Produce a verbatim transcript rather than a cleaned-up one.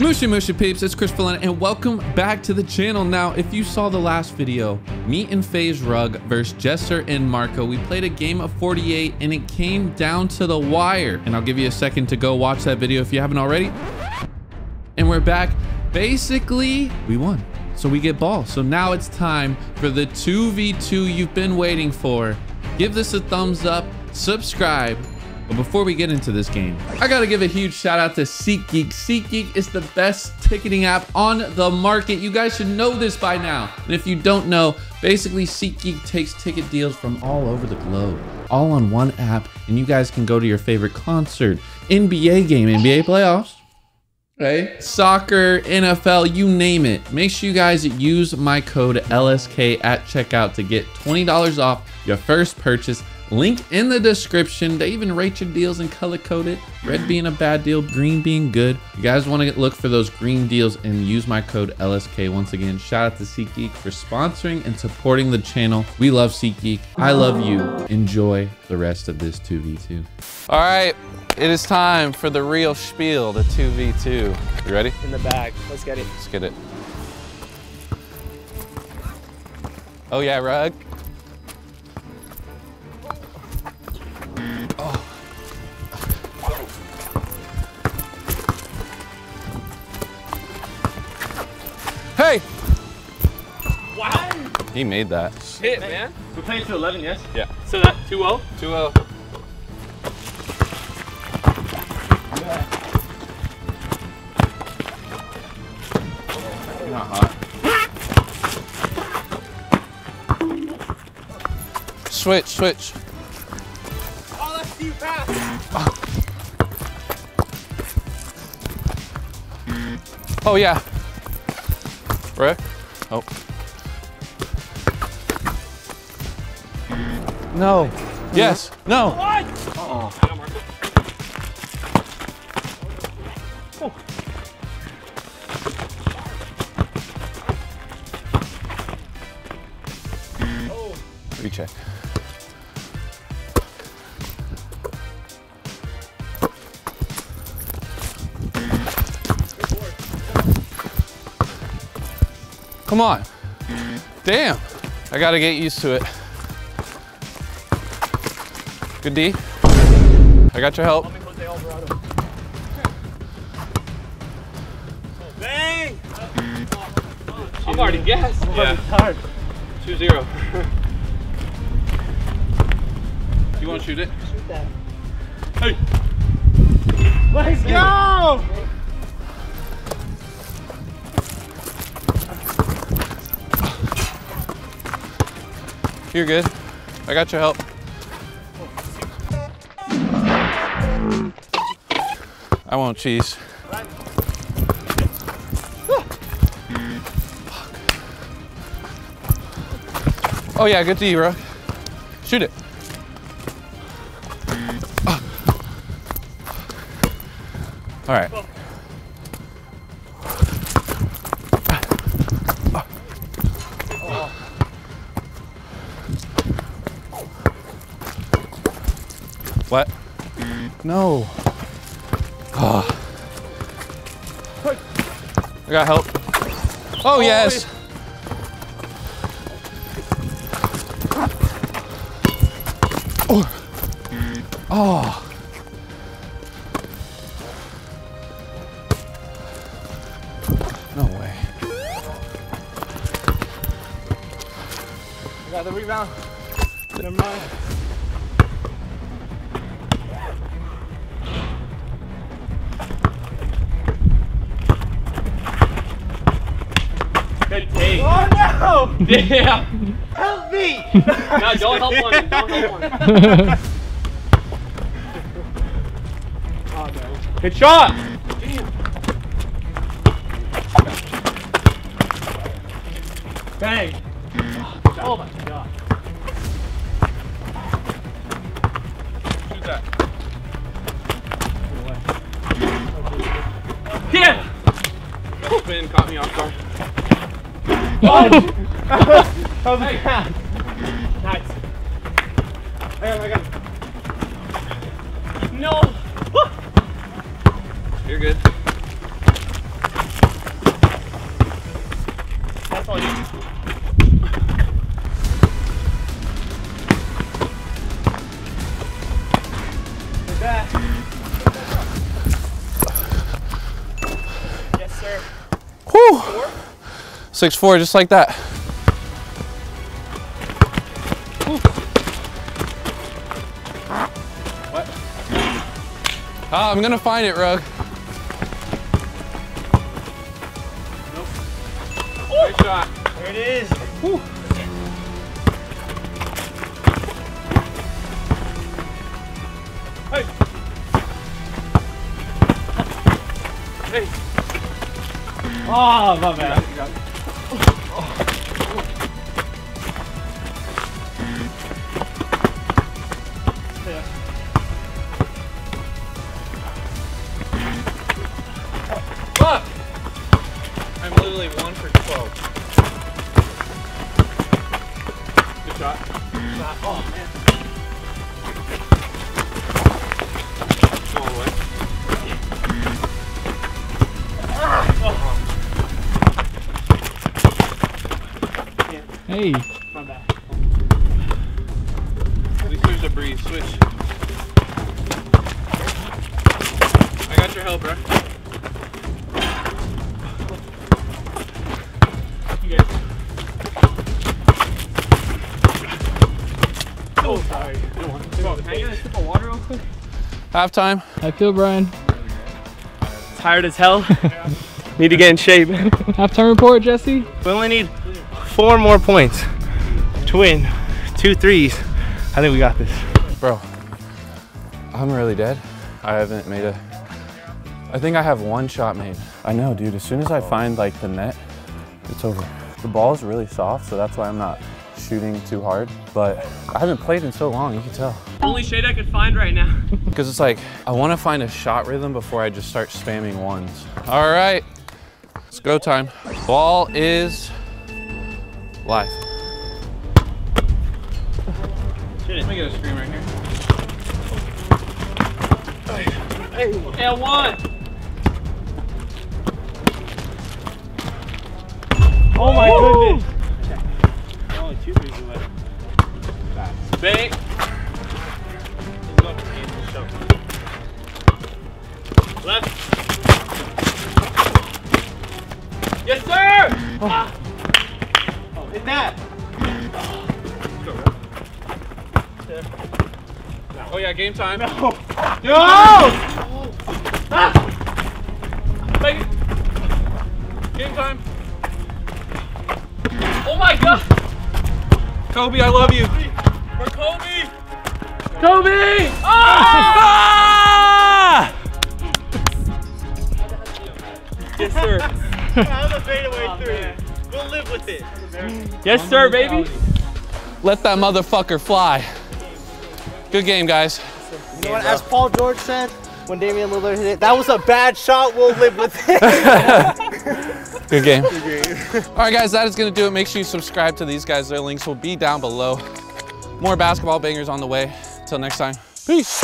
Mushy mushy peeps, it's Chris Felina and welcome back to the channel. Now, if you saw the last video, me and Faze Rug versus Jesser and Marco, we played a game of forty-eight and it came down to the wire. And I'll give you a second to go watch that video if you haven't already. And we're back. Basically, we won. So we get ball. So now it's time for the two v two you've been waiting for. Give this a thumbs up, subscribe. But before we get into this game, I gotta give a huge shout out to SeatGeek. SeatGeek is the best ticketing app on the market. You guys should know this by now. And if you don't know, basically SeatGeek takes ticket deals from all over the globe, all on one app, and you guys can go to your favorite concert, N B A game, N B A playoffs, right? Soccer, N F L, you name it. Make sure you guys use my code L S K at checkout to get twenty dollars off your first purchase. Link in the description. They even rate your deals and color code it. Red being a bad deal, green being good. You guys want to look for those green deals and use my code L S K. Once again, shout out to SeatGeek for sponsoring and supporting the channel. We love SeatGeek. I love you. Enjoy the rest of this two v two. All right, it is time for the real spiel, the two v two. You ready? In the bag. Let's get it. Let's get it. Oh yeah, Rug. Hey! Wow! He made that. Shit, man. We're playing to eleven, yes? Yeah. So that two oh? two oh. Yeah. You're not hot. Switch, switch. Oh, that's too fast. Oh, yeah. Right? Oh. No. Yes. No. What? Uh-oh. Oh. Oh. Recheck. Come on. Damn. I gotta get used to it. Good D. I got your help. Let me put the Alvarado. Oh, bang! I've already guessed. I'm already tired. two zero. You wanna shoot it? Shoot that. Hey! Let's go! You're good. I got your help. I want cheese. Right. Fuck. Oh yeah, good to you, bro. Shoot it. Oh. All right. Oh. What? No. Oh. I got help. Oh, oh yes. Oh. Oh. No way. I got the rebound. Never mind. Oh no! Damn! Help me! No, don't help on it. Don't help on it. Oh no. Good shot! Damn. Bang! Oh my god. Shoot that. Yeah! That spin caught me off guard. Oh! Oh my god! Nice. I got it, I got it. No! You're good. Like that. Yes, sir. Whew. Six four, just like that. Whew. What? Ah, I'm gonna find it, Rug. Great shot. There it is. Woo. Hey. Hey. Oh, my bad. You got it. I'm literally one for twelve. Good shot. Good shot. Oh, man. Go away. Oh. Yeah. Hey. My bad. At least there's a breeze. Switch. I got your help, bro. Half time. I feel Brian. Tired as hell. Need to get in shape. Half time report, Jesse. We only need four more points to win. Two threes. I think we got this. Bro, I'm really dead. I haven't made a... I think I have one shot made. I know, dude. As soon as I find like the net, it's over. The ball's really soft, so that's why I'm not shooting too hard, but I haven't played in so long, you can tell. Only shade I could find right now. Because it's like, I want to find a shot rhythm before I just start spamming ones. All right, it's go time. Ball is live. Let me get a screen right here. Hey, hey, one. Oh my Woo! Goodness. Bang. Left. Yes, sir! Oh, ah. Oh hit that. Oh, yeah, game time. No! No! Ah. Make it. Game time. Oh, my God. Kobe, I love you. For Kobe! Kobe! Oh! Ah! Yes, sir. That was a fadeaway oh, three. Man. We'll live with it. Yes, sir, baby. Let that motherfucker fly. Good game, guys. You know what, as Paul George said, when Damian Lillard hit it, that was a bad shot. We'll live with it. Good game. Good game. All right, guys, that is going to do it. Make sure you subscribe to these guys. Their links will be down below. More basketball bangers on the way. Till next time, peace.